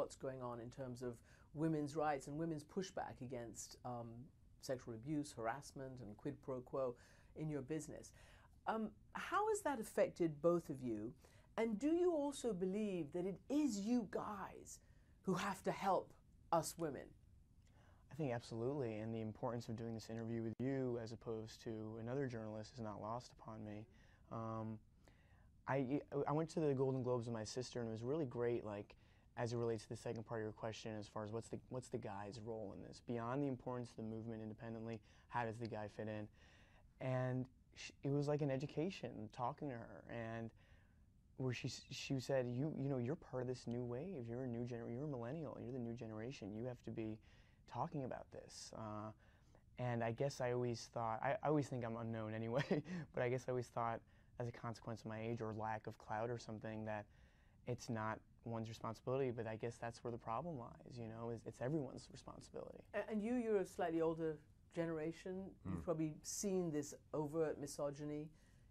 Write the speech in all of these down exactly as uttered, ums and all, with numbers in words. what's going on in terms of women's rights and women's pushback against um, sexual abuse, harassment, and quid pro quo in your business. Um, how has that affected both of you? And do you also believe that it is you guys who have to help us women? I think absolutely, and the importance of doing this interview with you as opposed to another journalist is not lost upon me. Um, I, I went to the Golden Globes with my sister, and it was really great, like, as it relates to the second part of your question, as far as what's the, what's the guy's role in this? Beyond the importance of the movement independently, how does the guy fit in? And she, it was like an education, talking to her, and where she, she said, you, you know, you're part of this new wave, you're a new gener- you're a millennial, you're the new generation, you have to be talking about this. Uh, and I guess I always thought, I, I always think I'm unknown anyway, but I guess I always thought, as a consequence of my age or lack of clout or something, that it's not one's responsibility, but I guess that's where the problem lies, you know, is it's everyone's responsibility. And you, you're a slightly older generation. Mm. You've probably seen this overt misogyny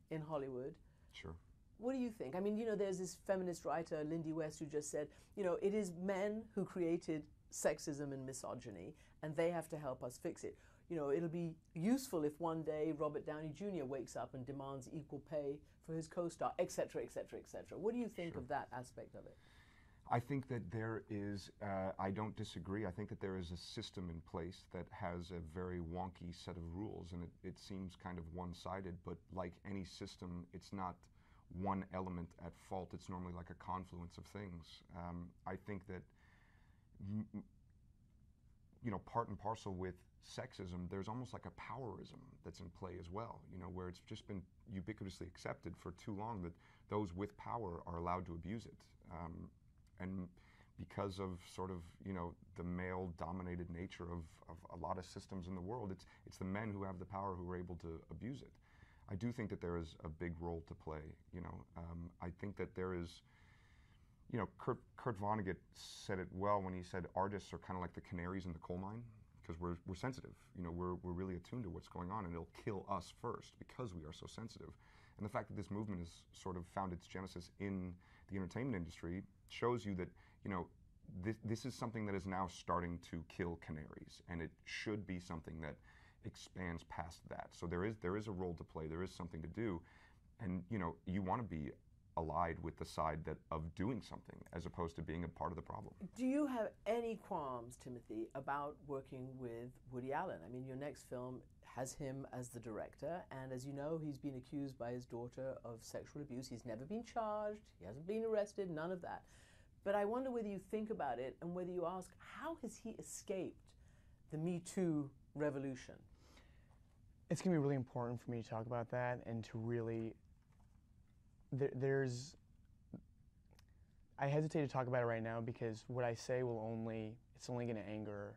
in Hollywood. Sure. What do you think? I mean, you know, there's this feminist writer, Lindy West, who just said, you know, it is men who created sexism and misogyny, and they have to help us fix it. You know, it'll be useful if one day Robert Downey Junior wakes up and demands equal pay for his co-star, et cetera, et cetera, et cetera. What do you think sure. of that aspect of it? I think that there is, uh, I don't disagree, I think that there is a system in place that has a very wonky set of rules, and it, it seems kind of one-sided, but like any system, it's not one element at fault, it's normally like a confluence of things. Um, I think that, m you know, part and parcel with sexism, there's almost like a powerism that's in play as well, you know, where it's just been ubiquitously accepted for too long that those with power are allowed to abuse it. Um, and because of sort of, you know, the male-dominated nature of, of a lot of systems in the world, it's, it's the men who have the power who are able to abuse it. I do think that there is a big role to play, you know. Um, I think that there is, you know, Kurt, Kurt Vonnegut said it well when he said artists are kind of like the canaries in the coal mine. Because we're, we're sensitive, you know, we're, we're really attuned to what's going on, and it'll kill us first because we are so sensitive. And the fact that this movement has sort of found its genesis in the entertainment industry shows you that, you know, this, this is something that is now starting to kill canaries, and it should be something that expands past that. So there is, there is a role to play, there is something to do, and, you know, you want to be allied with the side that of doing something as opposed to being a part of the problem. Do you have any qualms, Timothy, about working with Woody Allen? I mean, your next film has him as the director, and as you know, he's been accused by his daughter of sexual abuse. He's never been charged, he hasn't been arrested, none of that. But I wonder whether you think about it and whether you ask, how has he escaped the Me Too revolution? It's going to be really important for me to talk about that and to really There's, I hesitate to talk about it right now because what I say will only, it's only going to anger